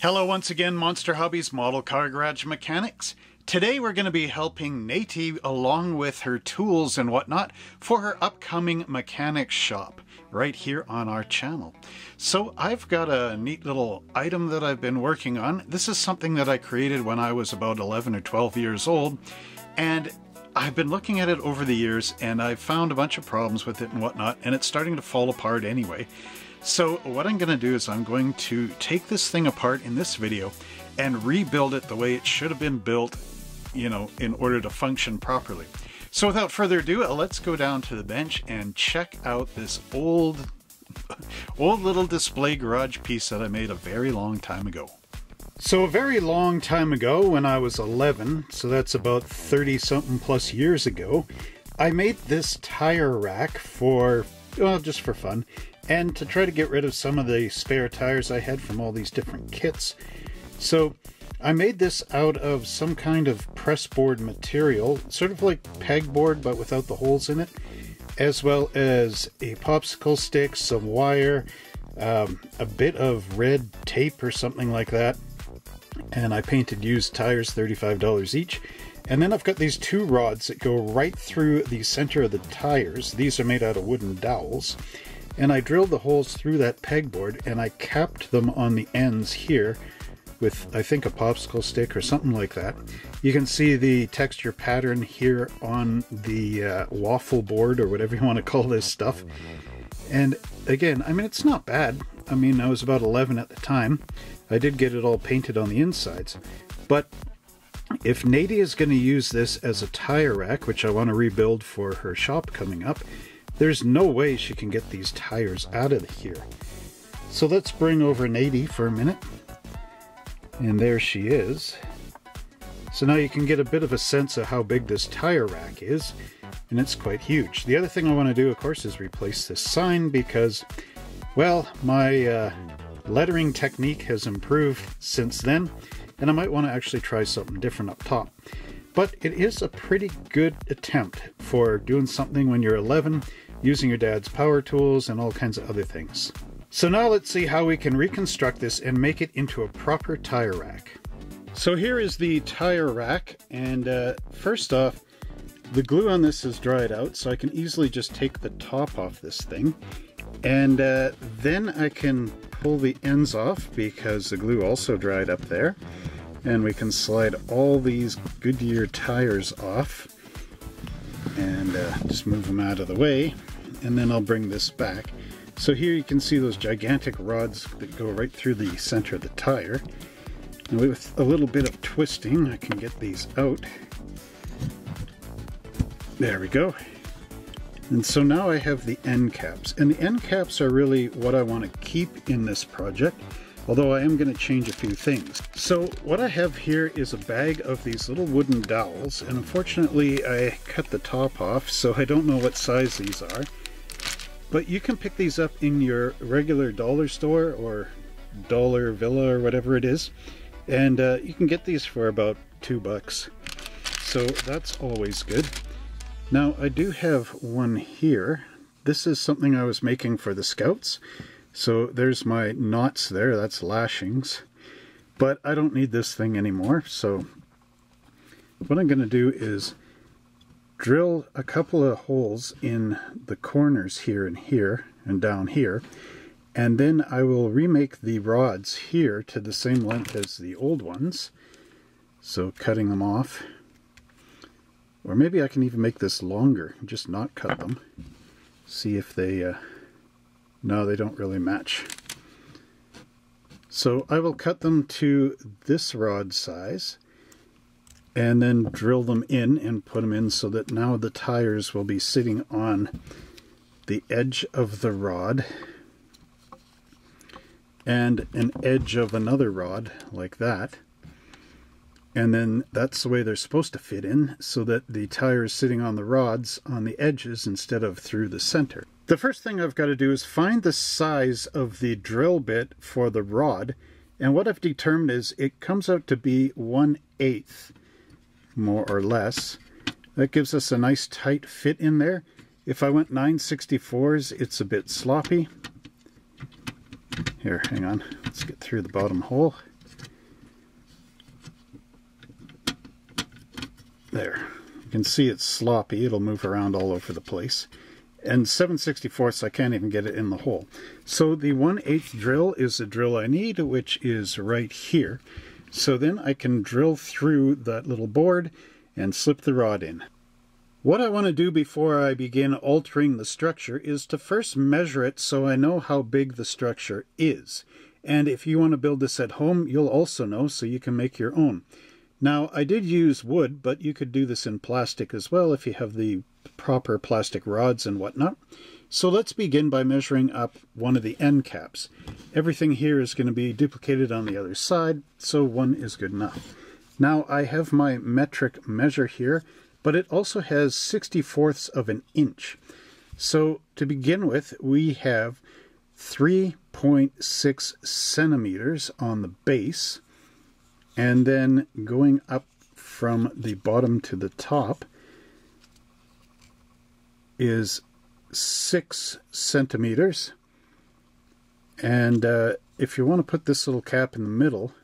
Hello once again, Monster Hobbies Model Car Garage Mechanics. Today we're going to be helping Nattie along with her tools and whatnot for her upcoming mechanic shop right here on our channel. So I've got a neat little item that I've been working on. This is something that I created when I was about 11 or 12 years old, and I've been looking at it over the years and I've found a bunch of problems with it and whatnot, and it's starting to fall apart anyway. So what I'm going to do is I'm going to take this thing apart in this video and rebuild it the way it should have been built, you know, in order to function properly. So without further ado, let's go down to the bench and check out this old little display garage piece that I made a very long time ago. So a very long time ago, when I was 11, so that's about 30 something plus years ago, I made this tire rack for, well, just for fun, and to try to get rid of some of the spare tires I had from all these different kits. So I made this out of some kind of pressboard material, sort of like pegboard but without the holes in it, as well as a popsicle stick, some wire, a bit of red tape or something like that, and I painted used tires, $35 each. And then I've got these two rods that go right through the center of the tires. These are made out of wooden dowels. And I drilled the holes through that pegboard and I capped them on the ends here with, I think, a popsicle stick or something like that. You can see the texture pattern here on the waffle board or whatever you want to call this stuff. And again, I mean, it's not bad. I mean, I was about 11 at the time. I did get it all painted on the insides. But if Nattie is going to use this as a tire rack, which I want to rebuild for her shop coming up, there's no way she can get these tires out of here. So let's bring over Nattie for a minute. And there she is. So now you can get a bit of a sense of how big this tire rack is, and it's quite huge. The other thing I want to do, of course, is replace this sign because, well, my lettering technique has improved since then, and I might want to actually try something different up top. But it is a pretty good attempt for doing something when you're 11, using your dad's power tools and all kinds of other things. So now let's see how we can reconstruct this and make it into a proper tire rack. So here is the tire rack, and first off, the glue on this is dried out, so I can easily just take the top off this thing, and then I can pull the ends off because the glue also dried up there, and we can slide all these Goodyear tires off and just move them out of the way, and then I'll bring this back. So here you can see those gigantic rods that go right through the center of the tire, and with a little bit of twisting I can get these out. There we go. And so now I have the end caps, and the end caps are really what I want to keep in this project, although I am going to change a few things. So what I have here is a bag of these little wooden dowels, and unfortunately I cut the top off, so I don't know what size these are, but you can pick these up in your regular dollar store or dollar villa or whatever it is, and you can get these for about $2, so that's always good. Now I do have one here. This is something I was making for the Scouts. So there's my knots there, that's lashings. But I don't need this thing anymore, so what I'm going to do is drill a couple of holes in the corners here and down here, and then I will remake the rods here to the same length as the old ones. So cutting them off. Or maybe I can even make this longer, just not cut them. See if they, no, they don't really match. So I will cut them to this rod size and then drill them in and put them in so that now the tires will be sitting on the edge of the rod and an edge of another rod like that. And then that's the way they're supposed to fit in, so that the tire is sitting on the rods on the edges instead of through the center. The first thing I've got to do is find the size of the drill bit for the rod, and what I've determined is it comes out to be 1/8, more or less. That gives us a nice tight fit in there. If I went 9/64s, it's a bit sloppy. Here, hang on, let's get through the bottom hole. There. You can see it's sloppy. It'll move around all over the place. And 7/64, I can't even get it in the hole. So the 1/8 drill is the drill I need, which is right here. So then I can drill through that little board and slip the rod in. What I want to do before I begin altering the structure is to first measure it so I know how big the structure is. And if you want to build this at home, you'll also know, so you can make your own. Now, I did use wood, but you could do this in plastic as well if you have the proper plastic rods and whatnot. So let's begin by measuring up one of the end caps. Everything here is going to be duplicated on the other side, so one is good enough. Now, I have my metric measure here, but it also has 64ths of an inch. So to begin with, we have 3.6 centimeters on the base. And then going up from the bottom to the top is 6 centimeters. And if you want to put this little cap in the middle,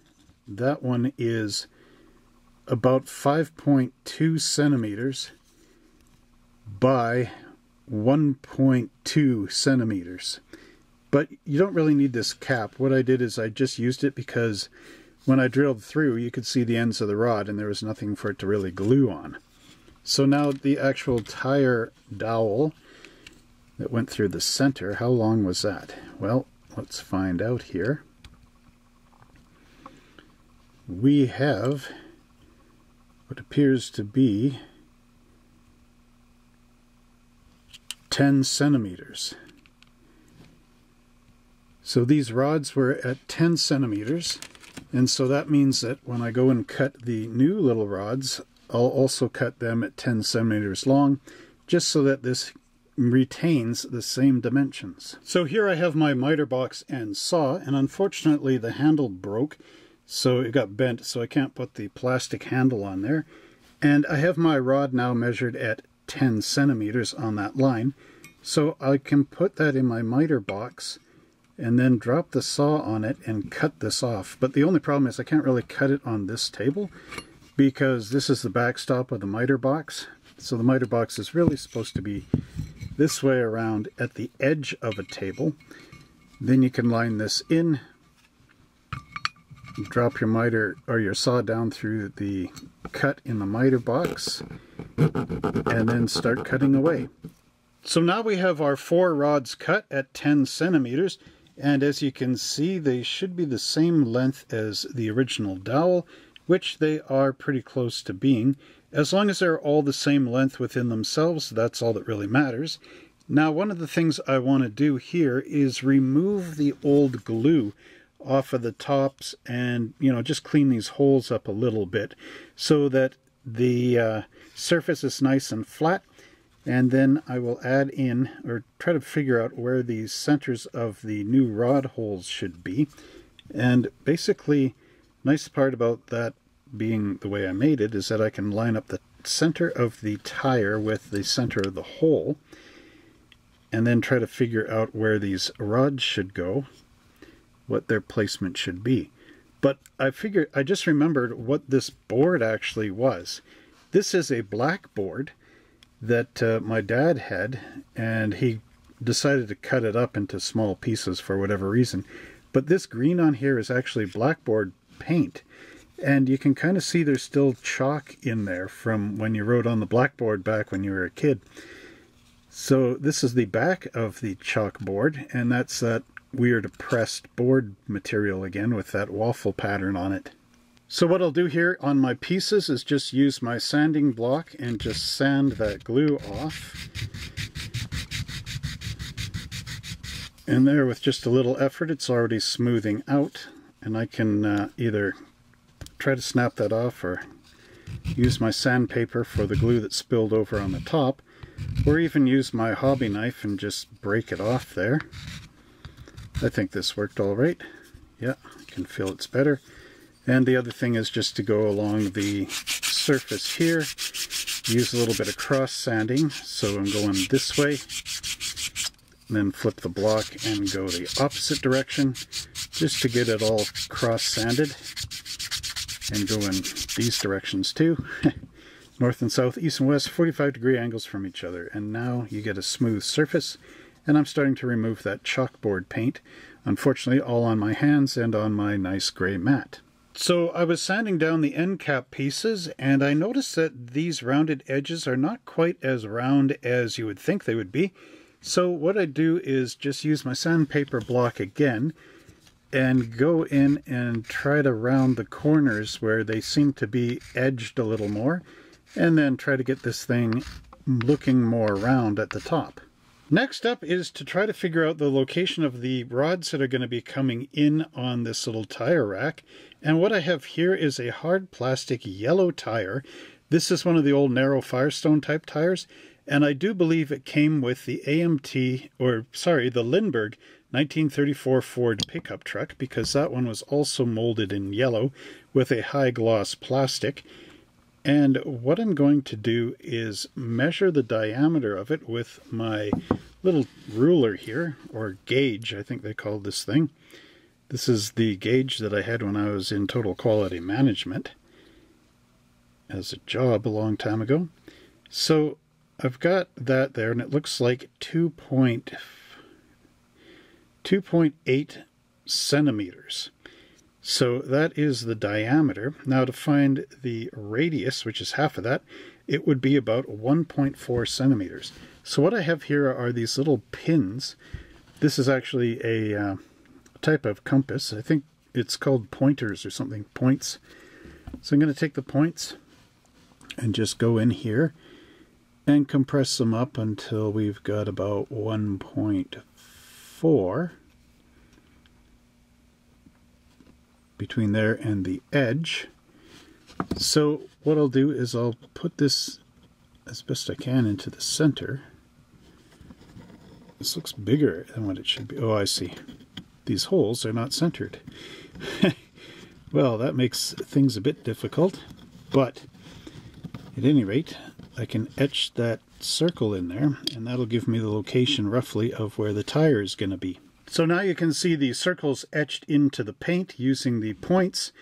that one is about 5.2 centimeters by 1.2 centimeters. But you don't really need this cap. What I did is I just used it because when I drilled through, you could see the ends of the rod and there was nothing for it to really glue on. So now the actual tire dowel that went through the center, how long was that? Well, let's find out here. We have what appears to be 10 centimeters. So these rods were at 10 centimeters. And so that means that when I go and cut the new little rods, I'll also cut them at 10 centimeters long, just so that this retains the same dimensions. So here I have my miter box and saw, and unfortunately the handle broke, so it got bent, so I can't put the plastic handle on there. And I have my rod now measured at 10 centimeters on that line, so I can put that in my miter box and then drop the saw on it and cut this off. But the only problem is I can't really cut it on this table because this is the backstop of the miter box. So the miter box is really supposed to be this way around at the edge of a table. Then you can line this in, drop your miter or your saw down through the cut in the miter box, and then start cutting away. So now we have our 4 rods cut at 10 centimeters. And as you can see, they should be the same length as the original dowel, which they are pretty close to being. As long as they're all the same length within themselves, that's all that really matters. Now, one of the things I want to do here is remove the old glue off of the tops and, you know, just clean these holes up a little bit so that the surface is nice and flat. And then I will add in, or try to figure out where the centers of the new rod holes should be. And basically, nice part about that being the way I made it is that I can line up the center of the tire with the center of the hole, and then try to figure out where these rods should go, what their placement should be. But I just remembered what this board actually was. This is a black board that my dad had, and he decided to cut it up into small pieces for whatever reason. But this green on here is actually blackboard paint, and you can kind of see there's still chalk in there from when you wrote on the blackboard back when you were a kid. So this is the back of the chalkboard, and that's that weird pressed board material again with that waffle pattern on it. So what I'll do here on my pieces is just use my sanding block and just sand that glue off. And there, with just a little effort, it's already smoothing out. And I can either try to snap that off or use my sandpaper for the glue that spilled over on the top, or even use my hobby knife and just break it off there. I think this worked all right. Yeah, I can feel it's better. And the other thing is just to go along the surface here, use a little bit of cross sanding. So I'm going this way, and then flip the block and go the opposite direction, just to get it all cross sanded, and go in these directions too. north and south, east and west, 45-degree angles from each other. And now you get a smooth surface, and I'm starting to remove that chalkboard paint, unfortunately all on my hands and on my nice gray mat. So I was sanding down the end cap pieces, and I noticed that these rounded edges are not quite as round as you would think they would be. So what I do is just use my sandpaper block again and go in and try to round the corners where they seem to be edged a little more, and then try to get this thing looking more round at the top. Next up is to try to figure out the location of the rods that are going to be coming in on this little tire rack. And what I have here is a hard plastic yellow tire. This is one of the old narrow Firestone type tires, and I do believe it came with the the Lindberg 1934 Ford pickup truck, because that one was also molded in yellow with a high gloss plastic. And what I'm going to do is measure the diameter of it with my little ruler here, or gauge, I think they call this thing. This is the gauge that I had when I was in Total Quality Management as a job a long time ago. So I've got that there, and it looks like 2.8 centimeters. So that is the diameter. Now to find the radius, which is half of that, it would be about 1.4 centimeters. So what I have here are these little pins. This is actually a type of compass. I think it's called pointers or something, points. So I'm going to take the points and just go in here and compress them up until we've got about 1.4 between there and the edge. So what I'll do is I'll put this as best I can into the center. This looks bigger than what it should be. Oh, I see. These holes are not centered. Well, that makes things a bit difficult, but at any rate, I can etch that circle in there, and that'll give me the location roughly of where the tire is going to be. So now you can see the circles etched into the paint using the points,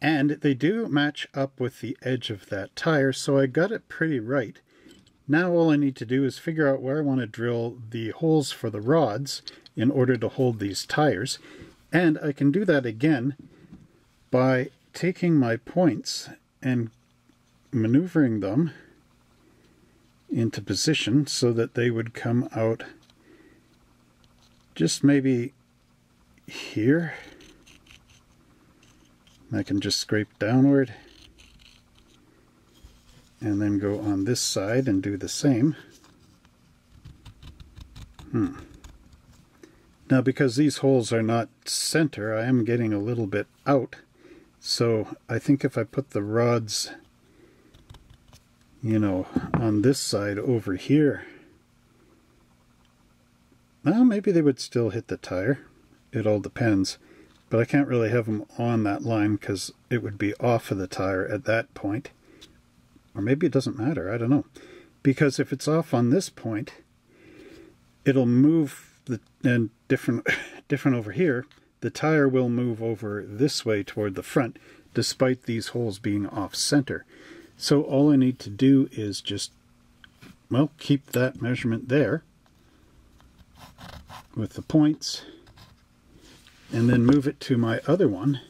and they do match up with the edge of that tire, so I got it pretty right. Now all I need to do is figure out where I want to drill the holes for the rods in order to hold these tires, and I can do that again by taking my points and maneuvering them into position so that they would come out just maybe here. I can just scrape downward and then go on this side and do the same. Now because these holes are not center, I am getting a little bit out. So I think if I put the rods, you know, on this side over here, well, maybe they would still hit the tire. It all depends. But I can't really have them on that line because it would be off of the tire at that point. Or maybe it doesn't matter, I don't know. Because if it's off on this point, it'll move, different over here, the tire will move over this way toward the front, despite these holes being off center. So all I need to do is just, well, keep that measurement there with the points, and then move it to my other one.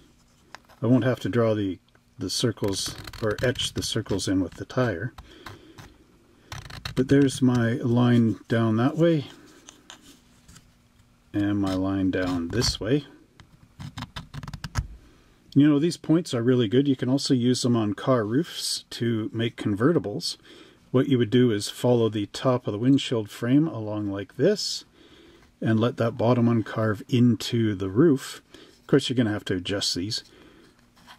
I won't have to draw the circles or etch the circles in with the tire. But there's my line down that way, and my line down this way. You know, these points are really good. You can also use them on car roofs to make convertibles. What you would do is follow the top of the windshield frame along like this, and let that bottom one carve into the roof. Of course, you're going to have to adjust these.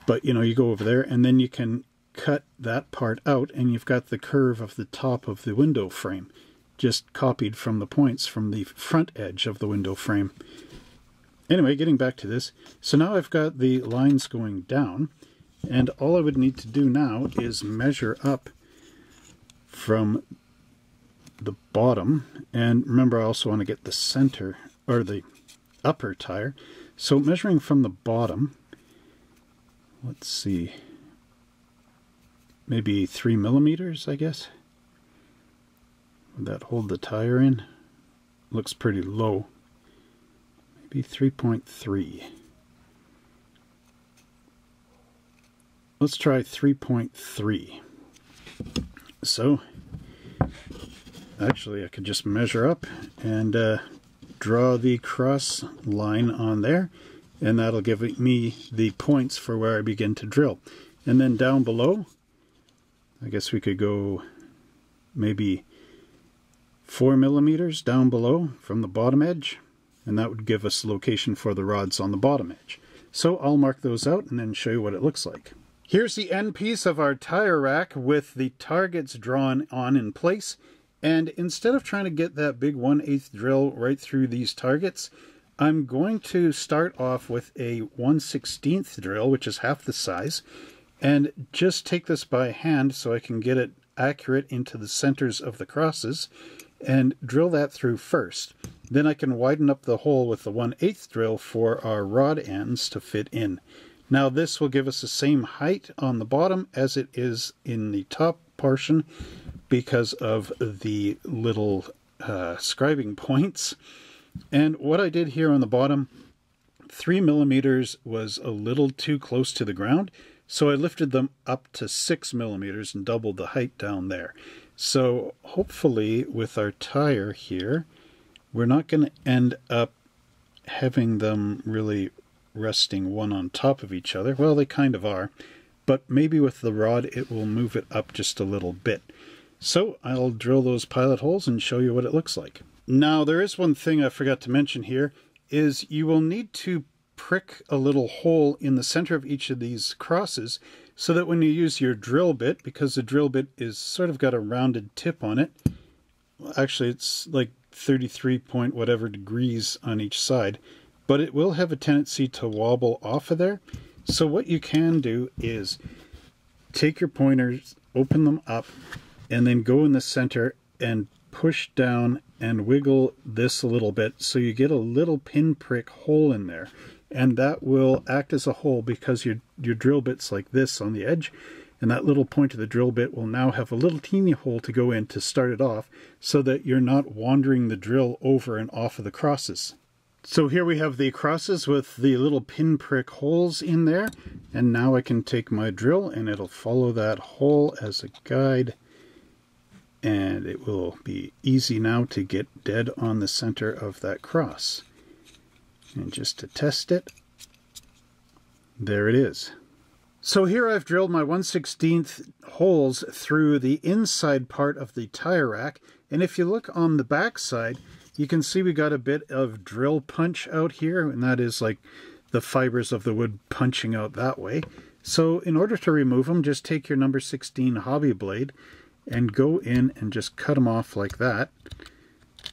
But, you know, you go over there, and then you can cut that part out, and you've got the curve of the top of the window frame, just copied from the points from the front edge of the window frame. Anyway, getting back to this. So now I've got the lines going down, and all I would need to do now is measure up from the bottom, and remember I also want to get the center or the upper tire. So measuring from the bottom, let's see, maybe 3 millimeters, I guess. Would that hold the tire in? Looks pretty low. Maybe 3.3. Let's try 3.3. So, actually I could just measure up and draw the cross line on there, and that'll give me the points for where I begin to drill. And then down below, I guess we could go maybe 4 millimeters down below from the bottom edge, and that would give us location for the rods on the bottom edge. So I'll mark those out and then show you what it looks like. Here's the end piece of our tire rack with the targets drawn on in place. And instead of trying to get that big 1/8 drill right through these targets, I'm going to start off with a 1/16 drill, which is half the size, and just take this by hand so I can get it accurate into the centers of the crosses, and drill that through first. Then I can widen up the hole with the 1/8 drill for our rod ends to fit in. Now this will give us the same height on the bottom as it is in the top portion because of the little scribing points. And what I did here on the bottom, 3 millimeters was a little too close to the ground, so I lifted them up to 6 millimeters and doubled the height down there. So hopefully with our tire here, we're not going to end up having them really resting one on top of each other. Well, they kind of are, but maybe with the rod it will move it up just a little bit. So I'll drill those pilot holes and show you what it looks like. Now there is one thing I forgot to mention here, is you will need to prick a little hole in the center of each of these crosses so that when you use your drill bit, because the drill bit is sort of got a rounded tip on it, actually it's like 33 point whatever degrees on each side, but it will have a tendency to wobble off of there. So what you can do is take your pointers, open them up, and then go in the center and push down and wiggle this a little bit so you get a little pinprick hole in there. And that will act as a hole because your drill bit's like this on the edge, and that little point of the drill bit will now have a little teeny hole to go in to start it off so that you're not wandering the drill over and off of the crosses. So here we have the crosses with the little pinprick holes in there, and now I can take my drill and it'll follow that hole as a guide, and it will be easy now to get dead on the center of that cross. And just to test it, there it is. So here I've drilled my 1/16 holes through the inside part of the tire rack, and if you look on the back side, you can see we got a bit of drill punch out here, and that is like the fibers of the wood punching out that way. So in order to remove them, just take your number 16 hobby blade and go in and just cut them off like that.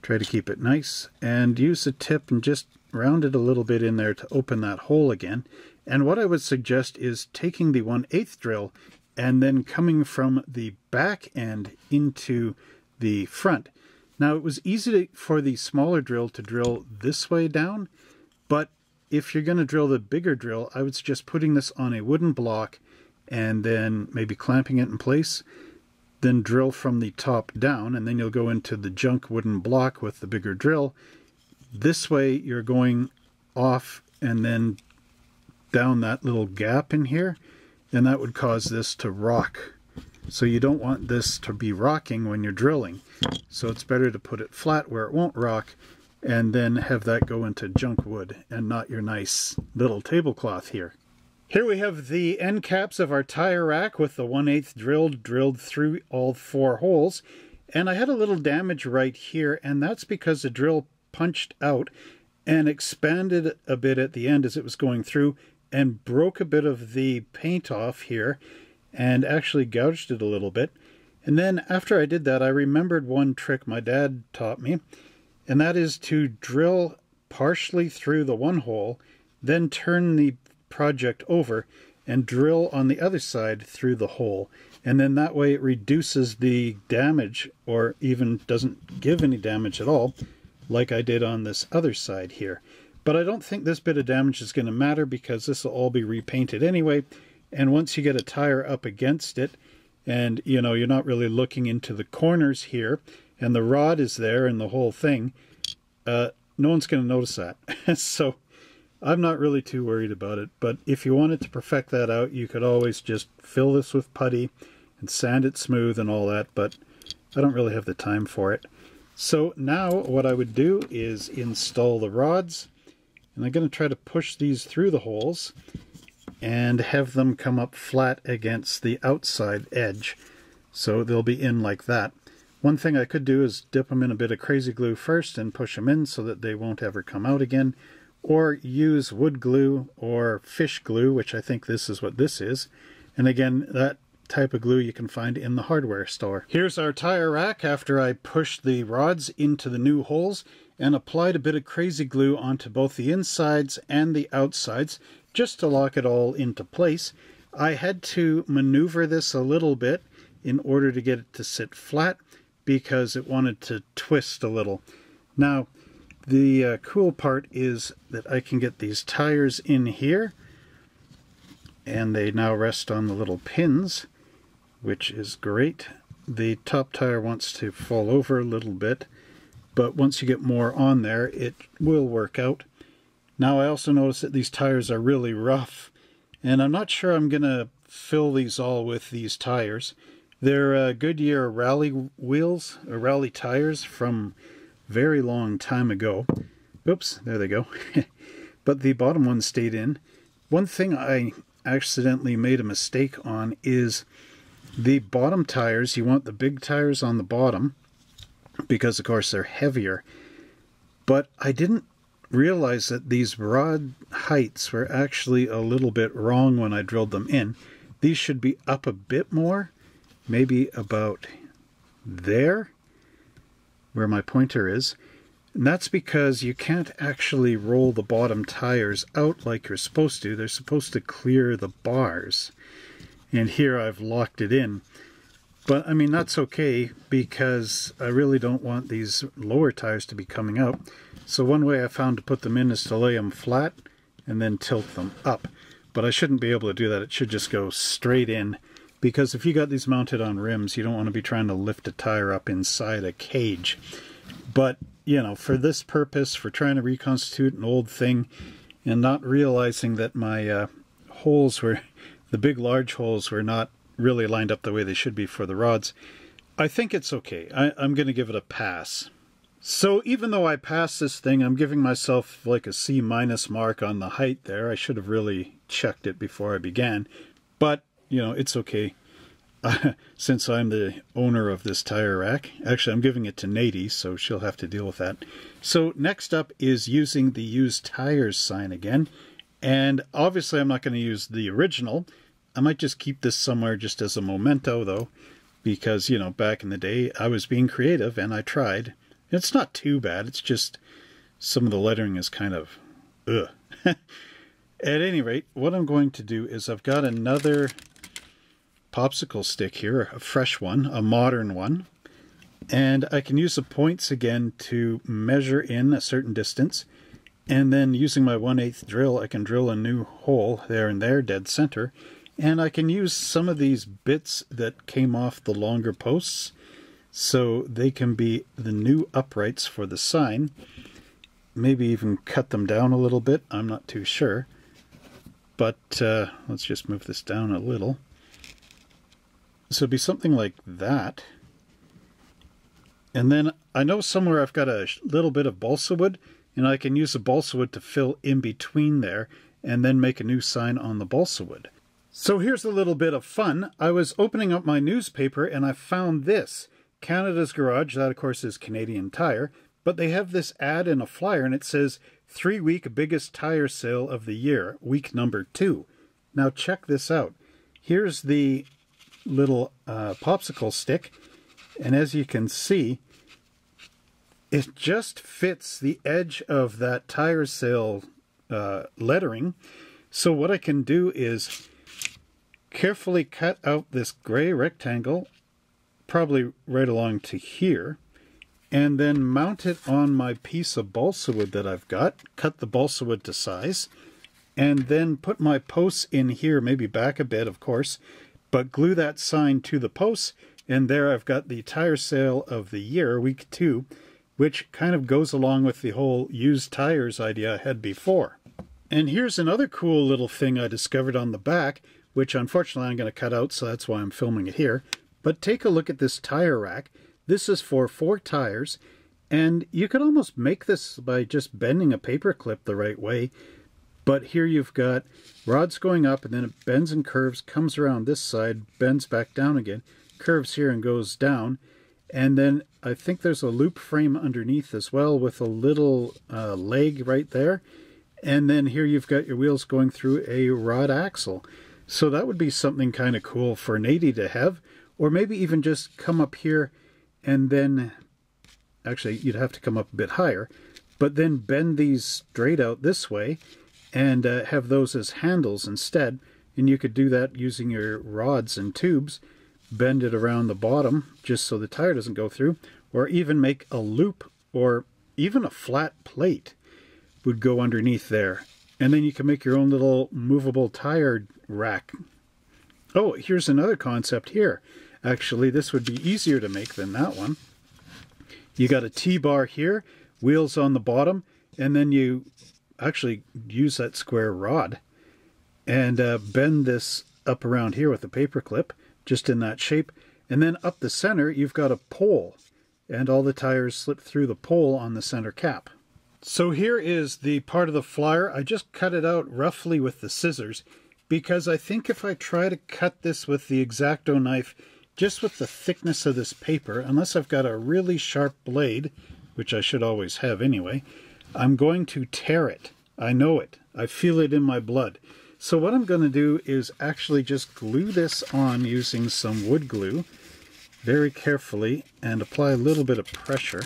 Try to keep it nice and use the tip and just round it a little bit in there to open that hole again. And what I would suggest is taking the 1/8 drill and then coming from the back end into the front. Now it was easy for the smaller drill to drill this way down, but if you're going to drill the bigger drill, I would suggest putting this on a wooden block and then maybe clamping it in place, then drill from the top down, and then you'll go into the junk wooden block with the bigger drill. This way you're going off and then down that little gap in here, and that would cause this to rock. So you don't want this to be rocking when you're drilling. So it's better to put it flat where it won't rock and then have that go into junk wood and not your nice little tablecloth here. Here we have the end caps of our tire rack with the 1/8 drill drilled through all 4 holes. And I had a little damage right here, and that's because the drill punched out and expanded a bit at the end as it was going through and broke a bit of the paint off here, and actually gouged it a little bit. And then after I did that, I remembered one trick my dad taught me, and that is to drill partially through the one hole, then turn the project over and drill on the other side through the hole, and then that way it reduces the damage or even doesn't give any damage at all, like I did on this other side here. But I don't think this bit of damage is going to matter because this will all be repainted anyway. And once you get a tire up against it, and you know, you're not really looking into the corners here, and the rod is there and the whole thing, no one's going to notice that. So I'm not really too worried about it, but if you wanted to perfect that out, you could always just fill this with putty and sand it smooth and all that, but I don't really have the time for it. So now what I would do is install the rods, and I'm going to try to push these through the holes and have them come up flat against the outside edge, so they'll be in like that. One thing I could do is dip them in a bit of crazy glue first and push them in so that they won't ever come out again, or use wood glue or fish glue, which I think this is what this is. And again, that type of glue you can find in the hardware store. Here's our tire rack after I pushed the rods into the new holes and applied a bit of crazy glue onto both the insides and the outsides just to lock it all into place. I had to maneuver this a little bit in order to get it to sit flat because it wanted to twist a little. Now, the cool part is that I can get these tires in here, and they now rest on the little pins, which is great. The top tire wants to fall over a little bit, but once you get more on there, it will work out. Now I also notice that these tires are really rough, and I'm not sure I'm gonna fill these all with these tires. They're Goodyear rally wheels, or rally tires from very long time ago. Oops, there they go. But the bottom one stayed in. One thing I accidentally made a mistake on is the bottom tires. You want the big tires on the bottom because of course they're heavier, but I didn't realize that these rod heights were actually a little bit wrong when I drilled them in. These should be up a bit more, maybe about there where my pointer is, and that's because you can't actually roll the bottom tires out like you're supposed to. They're supposed to clear the bars, and here I've locked it in. But I mean, that's okay because I really don't want these lower tires to be coming out. So one way I found to put them in is to lay them flat and then tilt them up, but I shouldn't be able to do that. It should just go straight in, because if you got these mounted on rims, you don't want to be trying to lift a tire up inside a cage. But you know, for this purpose, for trying to reconstitute an old thing and not realizing that my holes were, the big large holes were not really lined up the way they should be for the rods, I think it's okay. I'm going to give it a pass. So even though I passed this thing, I'm giving myself like a C- mark on the height there. I should have really checked it before I began, but you know, it's okay. Since I'm the owner of this tire rack, actually I'm giving it to Nattie, so she'll have to deal with that. So next up is using the used tires sign again, and obviously I'm not going to use the original. I might just keep this somewhere just as a memento though, because you know, back in the day I was being creative and I tried. It's not too bad, it's just some of the lettering is kind of ugh. At any rate, what I'm going to do is I've got another popsicle stick here, a fresh one, a modern one, and I can use the points again to measure in a certain distance, and then using my 1/8 drill I can drill a new hole there and there, dead center, and I can use some of these bits that came off the longer posts so they can be the new uprights for the sign, maybe even cut them down a little bit, I'm not too sure, but let's just move this down a little. So it'd be something like that. And then I know somewhere I've got a little bit of balsa wood, and I can use the balsa wood to fill in between there and then make a new sign on the balsa wood. So here's a little bit of fun. I was opening up my newspaper and I found this, Canada's Garage, that of course is Canadian Tire, but they have this ad in a flyer and it says 3-week biggest tire sale of the year, week number 2. Now check this out. Here's the little popsicle stick, and as you can see, it just fits the edge of that tire sale lettering. So what I can do is carefully cut out this gray rectangle, probably right along to here, and then mount it on my piece of balsa wood that I've got, cut the balsa wood to size, and then put my posts in here, maybe back a bit of course, But glue that sign to the posts, and there I've got the tire sale of the year, week 2, which kind of goes along with the whole used tires idea I had before. And here's another cool little thing I discovered on the back, which unfortunately I'm going to cut out, so that's why I'm filming it here. But take a look at this tire rack. This is for 4 tires, and you could almost make this by just bending a paper clip the right way. But here you've got rods going up, and then it bends and curves, comes around this side, bends back down again, curves here and goes down. And then I think there's a loop frame underneath as well with a little leg right there. And then here you've got your wheels going through a rod axle. So that would be something kind of cool for Nattie to have. Or maybe even just come up here and then, actually you'd have to come up a bit higher, but then bend these straight out this way and have those as handles instead. And you could do that using your rods and tubes, bend it around the bottom just so the tire doesn't go through, or even make a loop, or even a flat plate would go underneath there. And then you can make your own little movable tire rack. Oh, here's another concept here. Actually, this would be easier to make than that one. You got a T-bar here, wheels on the bottom, and then you actually use that square rod and bend this up around here with a paper clip, just in that shape. And then up the center, you've got a pole, and all the tires slip through the pole on the center cap. So here is the part of the flyer. I just cut it out roughly with the scissors, because I think if I try to cut this with the X-Acto knife, just with the thickness of this paper, unless I've got a really sharp blade, which I should always have anyway, I'm going to tear it. I know it. I feel it in my blood. So what I'm going to do is actually just glue this on using some wood glue very carefully and apply a little bit of pressure.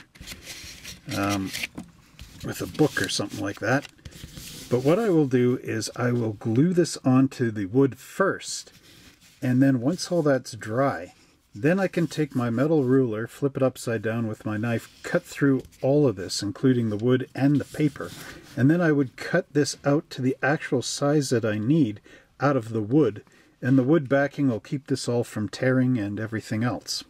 With a book or something like that. But what I will do is I will glue this onto the wood first, and then once all that's dry, then I can take my metal ruler, flip it upside down with my knife, cut through all of this, including the wood and the paper, and then I would cut this out to the actual size that I need out of the wood, and the wood backing will keep this all from tearing and everything else.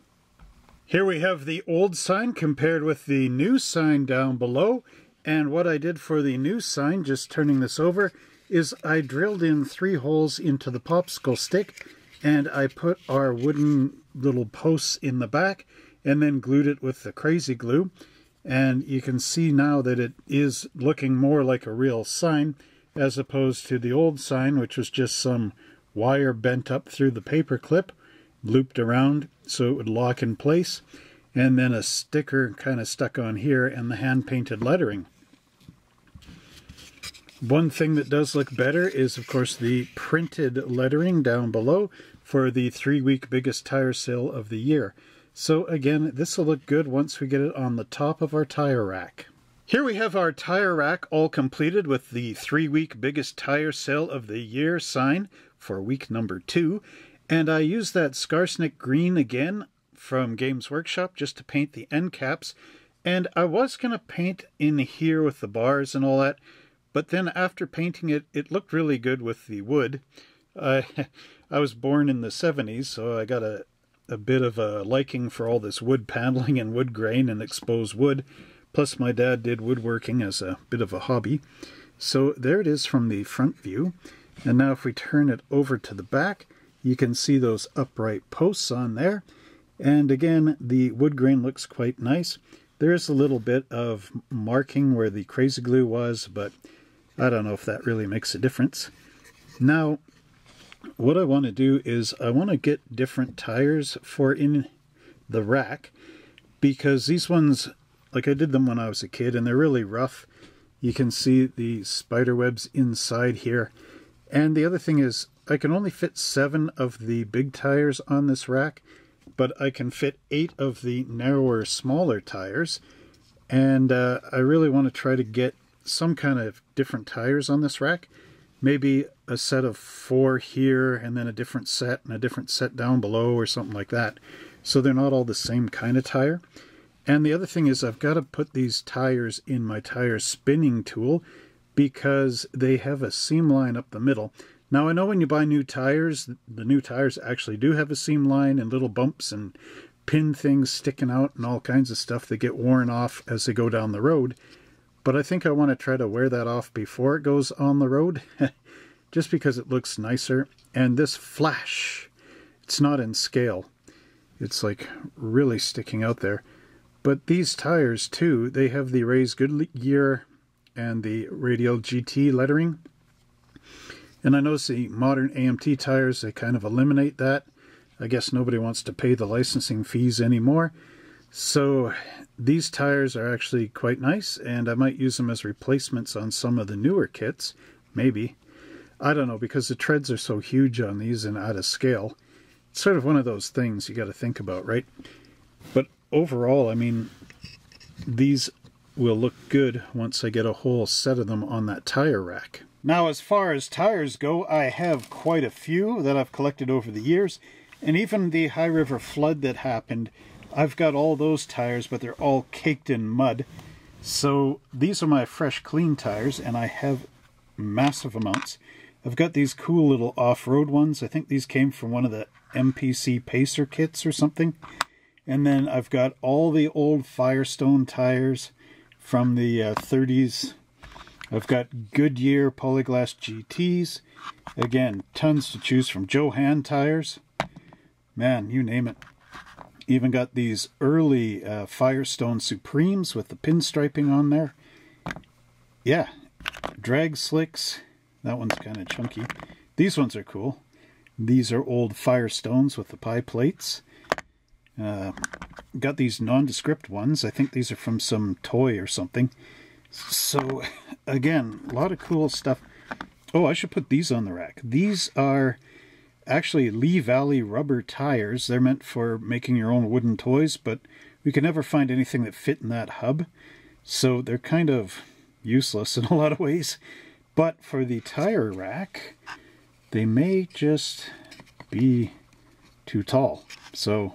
Here we have the old sign compared with the new sign down below. And what I did for the new sign, just turning this over, is I drilled in 3 holes into the popsicle stick, and I put our wooden little posts in the back and then glued it with the crazy glue. And you can see now that it is looking more like a real sign as opposed to the old sign, which was just some wire bent up through the paper clip, looped around so it would lock in place, and then a sticker kind of stuck on here and the hand-painted lettering. One thing that does look better is, of course, the printed lettering down below for the 3-week biggest tire sale of the year. So again, this will look good once we get it on the top of our tire rack. Here we have our tire rack all completed with the 3-week biggest tire sale of the year sign for week number 2. And I used that Skarsnik green again from Games Workshop just to paint the end caps. And I was going to paint in here with the bars and all that, but then after painting it, it looked really good with the wood. I was born in the 70s, so I got a bit of a liking for all this wood paneling and wood grain and exposed wood. Plus my dad did woodworking as a bit of a hobby. So there it is from the front view. And now if we turn it over to the back, you can see those upright posts on there. And again, the wood grain looks quite nice. There is a little bit of marking where the crazy glue was, but I don't know if that really makes a difference. Now, what I want to do is I want to get different tires for in the rack, because these ones, like I did them when I was a kid, and they're really rough. You can see the spider webs inside here. And the other thing is I can only fit 7 of the big tires on this rack, but I can fit 8 of the narrower, smaller tires. And I really want to try to get some kind of different tires on this rack. Maybe a set of 4 here, and then a different set, and a different set down below, or something like that. So they're not all the same kind of tire. And the other thing is I've got to put these tires in my tire spinning tool, because they have a seam line up the middle. Now I know when you buy new tires, the new tires actually do have a seam line and little bumps and pin things sticking out and all kinds of stuff that get worn off as they go down the road. But I think I want to try to wear that off before it goes on the road, just because it looks nicer. And this flash, it's not in scale. It's like really sticking out there. But these tires too, they have the raised Goodyear and the radial GT lettering. And I notice the modern AMT tires, they kind of eliminate that. I guess nobody wants to pay the licensing fees anymore. So these tires are actually quite nice, and I might use them as replacements on some of the newer kits, maybe. I don't know, because the treads are so huge on these and out of scale. It's sort of one of those things you got to think about, right? But overall, I mean, these will look good once I get a whole set of them on that tire rack. Now, as far as tires go, I have quite a few that I've collected over the years. And even the High River flood that happened, I've got all those tires, but they're all caked in mud. So these are my fresh, clean tires, and I have massive amounts. I've got these cool little off-road ones. I think these came from one of the MPC Pacer kits or something. And then I've got all the old Firestone tires from the 30s. I've got Goodyear Polyglass GTs. Again, tons to choose from. Johan tires. Man, you name it. Even got these early Firestone Supremes with the pinstriping on there. Yeah, drag slicks. That one's kind of chunky. These ones are cool. These are old Firestones with the pie plates. Got these nondescript ones. I think these are from some toy or something. So, again, a lot of cool stuff. Oh, I should put these on the rack. These are actually Lee Valley rubber tires. They're meant for making your own wooden toys, but we could never find anything that fit in that hub. So they're kind of useless in a lot of ways. But for the tire rack, they may just be too tall. So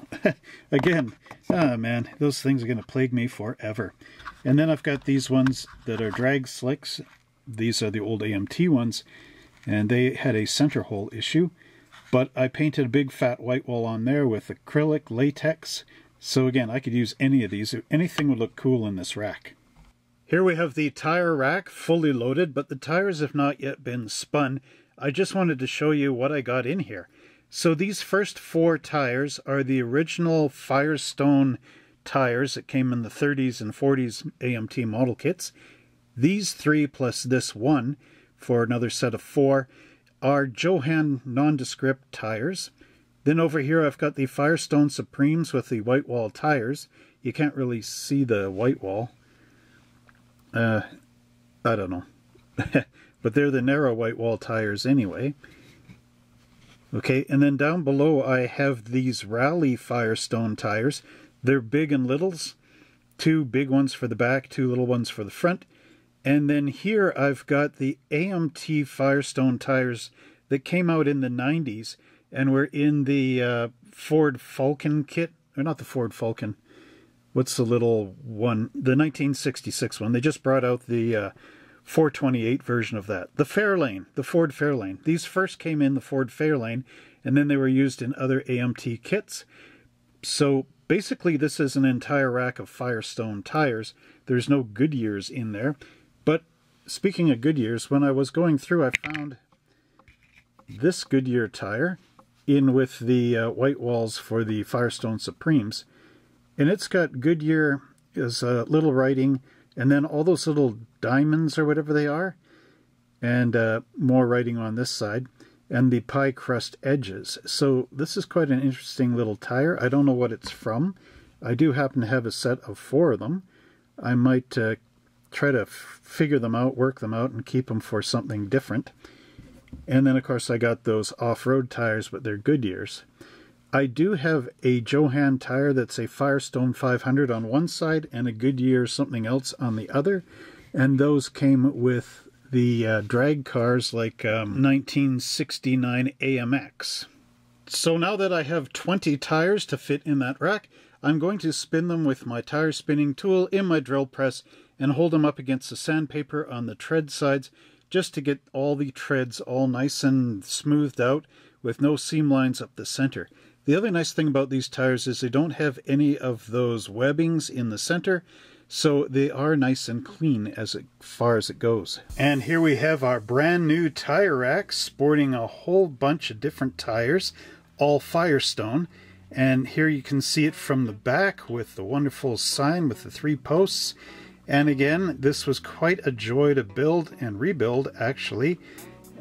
again, ah, man, those things are going to plague me forever. And then I've got these ones that are drag slicks. These are the old AMT ones, and they had a center hole issue. But I painted a big fat white wall on there with acrylic latex. So again, I could use any of these. Anything would look cool in this rack. Here we have the tire rack fully loaded, but the tires have not yet been spun. I just wanted to show you what I got in here. So these first four tires are the original Firestone tires that came in the 30s and 40s AMT model kits. These three plus this one for another set of four are Johan nondescript tires. Then over here I've got the Firestone Supremes with the white wall tires. You can't really see the white wall. I don't know. But they're the narrow white wall tires anyway. Okay, and then down below I have these Rally Firestone tires. They're big and littles. Two big ones for the back, two little ones for the front. And then here I've got the AMT Firestone tires that came out in the 90s and were in the Ford Falcon kit. Or not the Ford Falcon. What's the little one? The 1966 one. They just brought out the 428 version of that. The Fairlane. The Ford Fairlane. These first came in the Ford Fairlane, and then they were used in other AMT kits. So basically this is an entire rack of Firestone tires. There's no Goodyears in there. But speaking of Goodyears, when I was going through, I found this Goodyear tire in with the white walls for the Firestone Supremes. And it's got Goodyear as a little writing, and then all those little diamonds or whatever they are, and more writing on this side, and the pie crust edges. So this is quite an interesting little tire. I don't know what it's from. I do happen to have a set of four of them. I might try to figure them out, work them out, and keep them for something different. And then, of course, I got those off-road tires, but they're Goodyears. I do have a Johan tire that's a Firestone 500 on one side and a Goodyear something else on the other. And those came with the drag cars like 1969 AMX. So now that I have 20 tires to fit in that rack, I'm going to spin them with my tire spinning tool in my drill press and hold them up against the sandpaper on the tread sides just to get all the treads all nice and smoothed out with no seam lines up the center. The other nice thing about these tires is they don't have any of those webbings in the center, so they are nice and clean as far as it goes. And here we have our brand new tire rack sporting a whole bunch of different tires, all Firestone. And here you can see it from the back with the wonderful sign with the three posts. And again, this was quite a joy to build and rebuild, actually.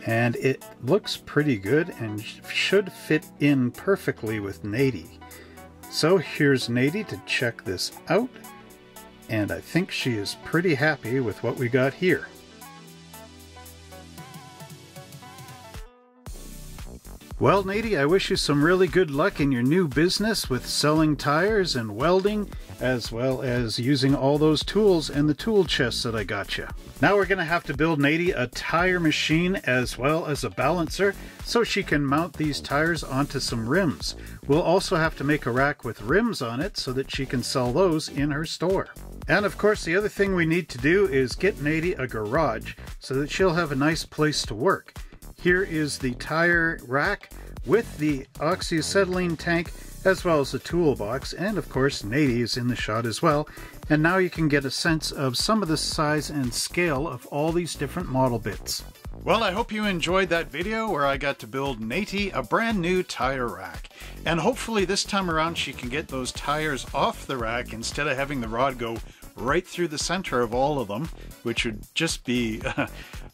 And it looks pretty good and should fit in perfectly with Nattie. So here's Nattie to check this out. And I think she is pretty happy with what we got here. Well, Nattie, I wish you some really good luck in your new business with selling tires and welding, as well as using all those tools and the tool chests that I got you. Now we're going to have to build Nattie a tire machine as well as a balancer so she can mount these tires onto some rims. We'll also have to make a rack with rims on it so that she can sell those in her store. And of course, the other thing we need to do is get Nattie a garage so that she'll have a nice place to work. Here is the tire rack with the oxyacetylene tank as well as the toolbox, and of course Nattie is in the shot as well. And now you can get a sense of some of the size and scale of all these different model bits. Well, I hope you enjoyed that video where I got to build Nattie a brand new tire rack. And hopefully this time around she can get those tires off the rack instead of having the rod go right through the center of all of them, which would just be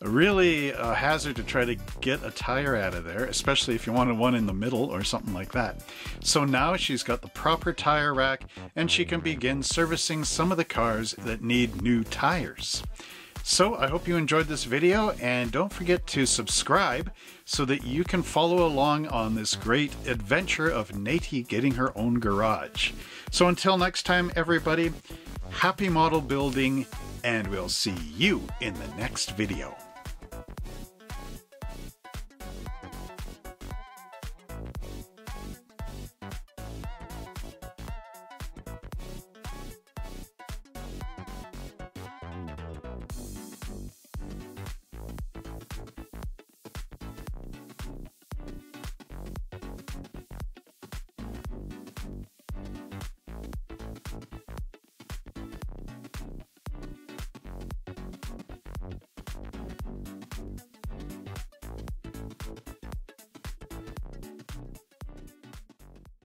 really a hazard to try to get a tire out of there, especially if you wanted one in the middle or something like that. So now she's got the proper tire rack and she can begin servicing some of the cars that need new tires. So I hope you enjoyed this video, and don't forget to subscribe so that you can follow along on this great adventure of Nattie getting her own garage. So until next time, everybody, happy model building, and we'll see you in the next video.